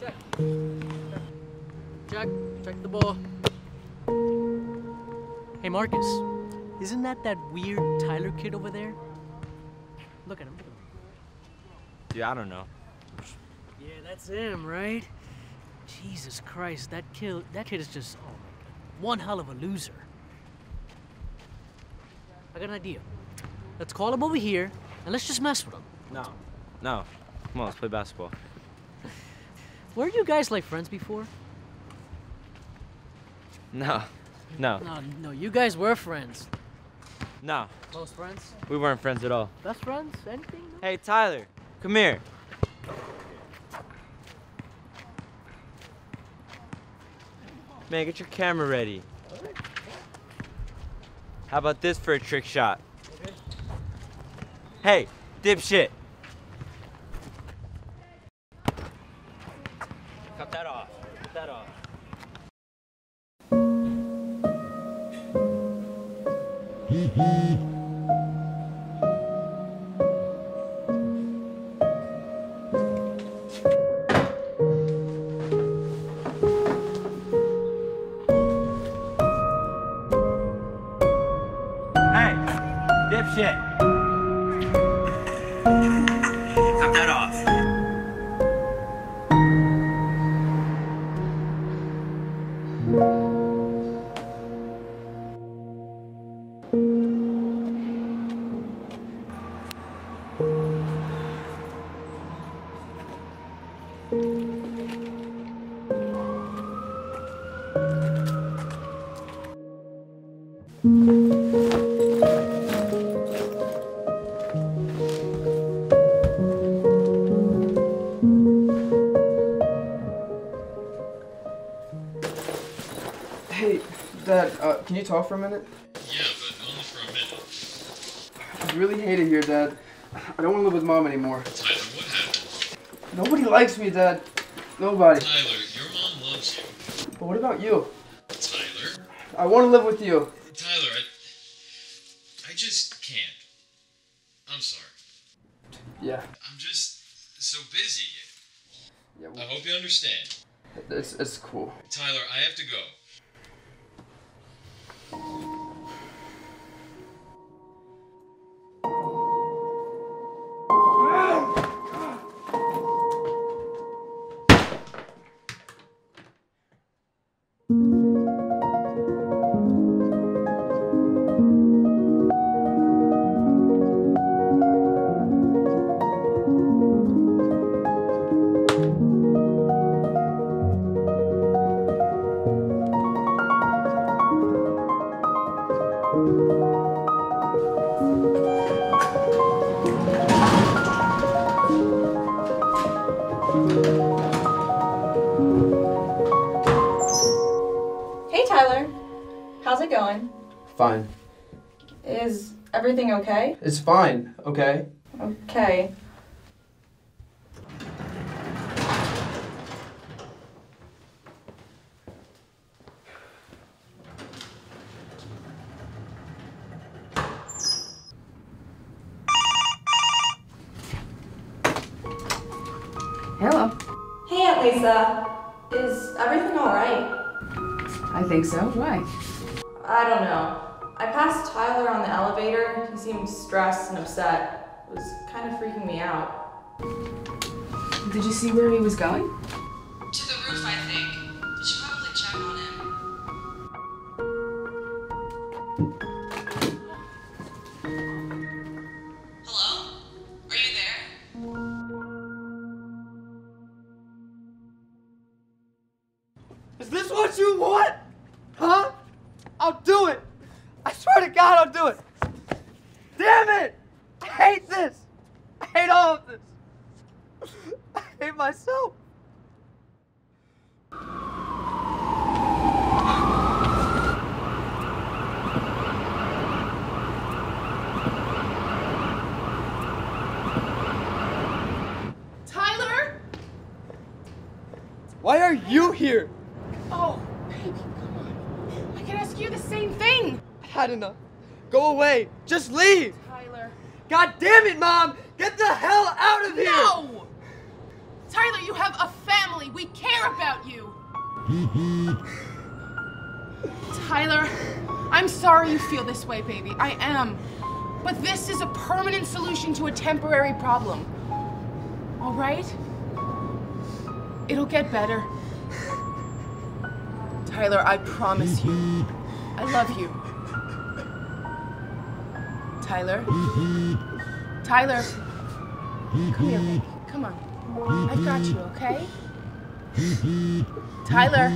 Check. Jack, check the ball. Hey Marcus, isn't that weird Tyler kid over there? Look at him. Yeah, I don't know. Yeah, that's him, right? Jesus Christ, that kid is just, oh my God, one hell of a loser. I got an idea. Let's call him over here, and let's just mess with him. No. No. Come on, let's play basketball. Were you guys like friends before? No. No. No, you guys were friends. No. Close friends? We weren't friends at all. Best friends? Anything? No? Hey, Tyler, come here. Man, get your camera ready. How about this for a trick shot? Hey, dipshit. Cut that off. Cut that off. Hey, dipshit. Cut that off. Hey, Dad, can you talk for a minute? Yeah, but only for a minute. I really hate it here, Dad. I don't want to live with Mom anymore. Tyler, what happened? Nobody likes me, Dad. Nobody. Tyler, your mom loves you. But what about you? Tyler? I want to live with you. Tyler, I just can't. I'm sorry. Yeah. I'm just so busy. Yeah, well, I hope you understand. It's cool. Tyler, I have to go. Hey Tyler, how's it going? Fine. Is everything okay? It's fine, okay? Okay. Hello. Hey, Aunt Lisa. Is everything all right? I think so. Why? I don't know. I passed Tyler on the elevator. He seemed stressed and upset. It was kind of freaking me out. Did you see where he was going? To the roof, I think. You should probably check on him. Hello? Are you there? Is this what you want? Huh? I'll do it. I swear to God, I'll do it. Damn it! I hate this. I hate all of this. I hate myself. Tyler? Why are you here? Oh, baby, come on. I can ask you the same thing. I've had enough. Go away. Just leave. Tyler. God damn it, Mom. Get the hell out of here! No! Tyler, you have a family. We care about you. Tyler, I'm sorry you feel this way, baby. I am. But this is a permanent solution to a temporary problem. All right? It'll get better. Tyler, I promise you. I love you. Tyler? Tyler! Come here, baby. Come on. I've got you, okay? Tyler!